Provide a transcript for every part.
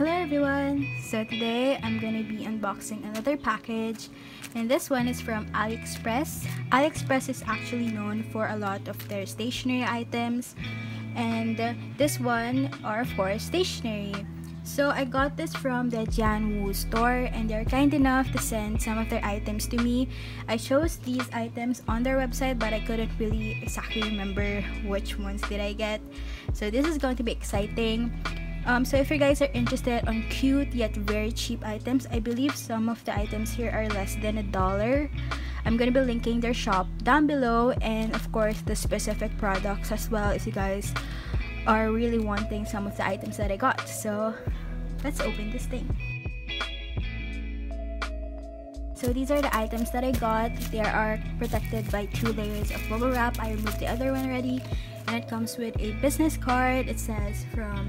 Hello everyone! So today I'm gonna be unboxing another package, and this one is from AliExpress. AliExpress is actually known for a lot of their stationery items, and this one are of course stationery. So I got this from the Jianwu store, and they're kind enough to send some of their items to me. I chose these items on their website, but I couldn't really exactly remember which ones did I get. So this is going to be exciting. So if you guys are interested on cute yet very cheap items, I believe some of the items here are less than $1. I'm gonna be linking their shop down below, and of course the specific products as well, if you guys are really wanting some of the items that I got. So let's open this thing. So these are the items that I got. They are protected by 2 layers of bubble wrap. I removed the other one already, and it comes with a business card. It says from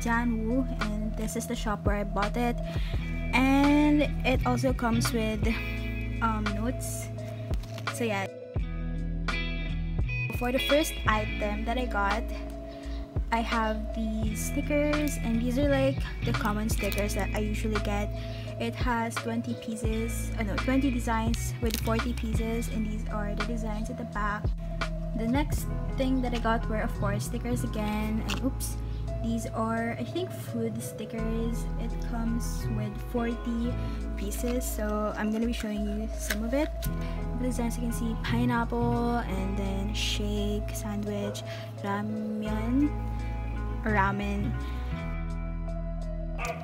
Jianwu, and this is the shop where I bought it, and it also comes with notes. So yeah, for the first item that I got, I have these stickers, and these are like the common stickers that I usually get. It has 20 designs with 40 pieces, and these are the designs at the back. The next thing that I got were of course stickers again, and oops, these are, I think, food stickers. It comes with 40 pieces, so I'm gonna be showing you some of it. The designs, you can see pineapple, and then shake, sandwich, ramen.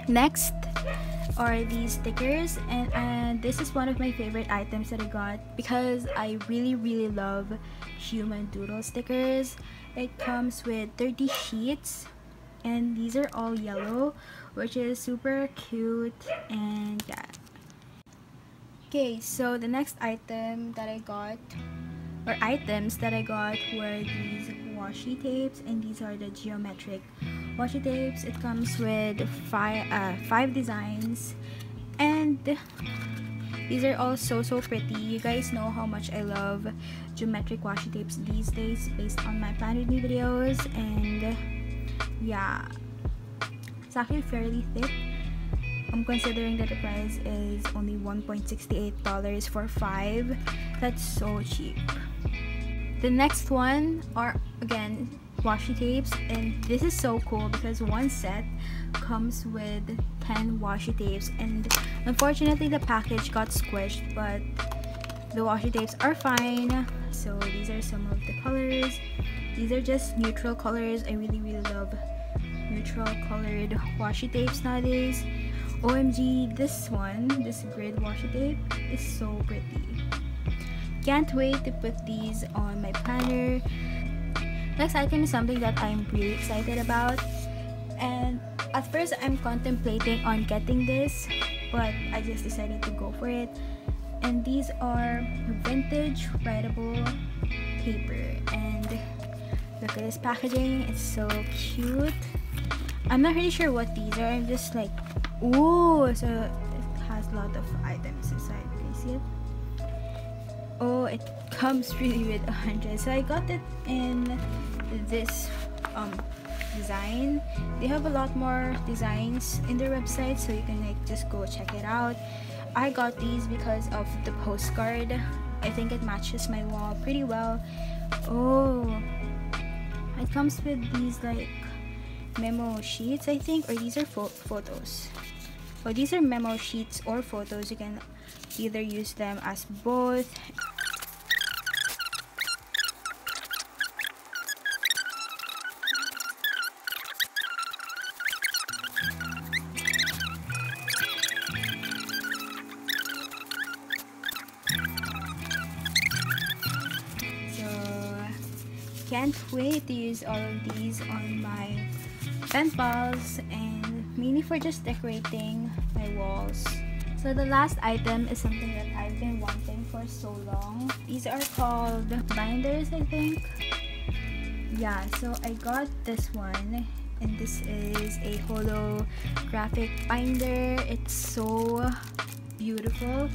Next are these stickers, and this is one of my favorite items that I got because I really love human doodle stickers. It comes with 30 sheets, and these are all yellow, which is super cute. And yeah, okay, so the next item that I got, or items that I got, were these washi tapes, and these are the geometric washi tapes. It comes with five designs, and these are all so pretty. You guys know how much I love geometric washi tapes these days based on my Plan With Me videos, and yeah, it's actually fairly thick. I'm considering that the price is only $1.68 for 5. That's so cheap. The next one are again washi tapes, and this is so cool because one set comes with 10 washi tapes, and unfortunately the package got squished, but the washi tapes are fine. So these are some of the colors. These are just neutral colors. I really love neutral colored washi tapes nowadays. OMG, this grid washi tape is so pretty. Can't wait to put these on my planner. Next item is something that I'm really excited about, and at first I'm contemplating on getting this, but I just decided to go for it. And these are vintage writable paper, and look at this packaging, it's so cute. I'm not really sure what these are, I'm just like, ooh. So it has a lot of items inside, can you see it? Oh, it comes really with 100. So I got it in this design. They have a lot more designs in their website, so you can like just go check it out. I got these because of the postcard. I think it matches my wall pretty well. Oh, it comes with these like memo sheets, I think, or these are photos. Oh, these are memo sheets or photos. You can either use them as both. Can't wait to use all of these on my pen pals, and mainly for just decorating my walls. So the last item is something that I've been wanting for so long. These are called binders, I think. Yeah, so I got this one, and this is a holographic binder. It's so beautiful.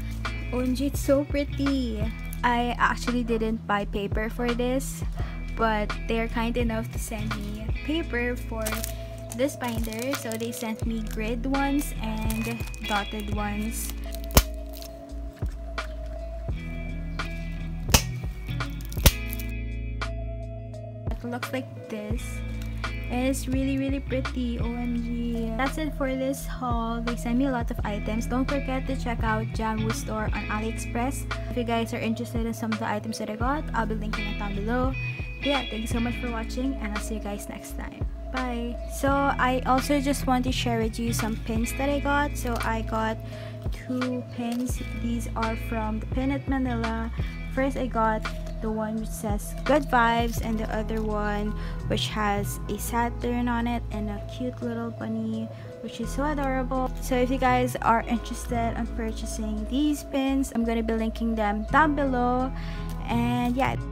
OMG, it's so pretty. I actually didn't buy paper for this, but they're kind enough to send me paper for this binder, so they sent me grid ones and dotted ones. It looks like this. And it's really pretty. OMG. That's it for this haul. They sent me a lot of items. Don't forget to check out Jianwu store on AliExpress. If you guys are interested in some of the items that I got, I'll be linking it down below. But yeah, thank you so much for watching, and I'll see you guys next time. Bye. So I also just want to share with you some pins that I got. So I got 2 pins. These are from the Pin.it Manila. First I got the one which says good vibes, and the other one which has a Saturn on it and a cute little bunny, which is so adorable. So if you guys are interested in purchasing these pins, I'm gonna be linking them down below. And yeah,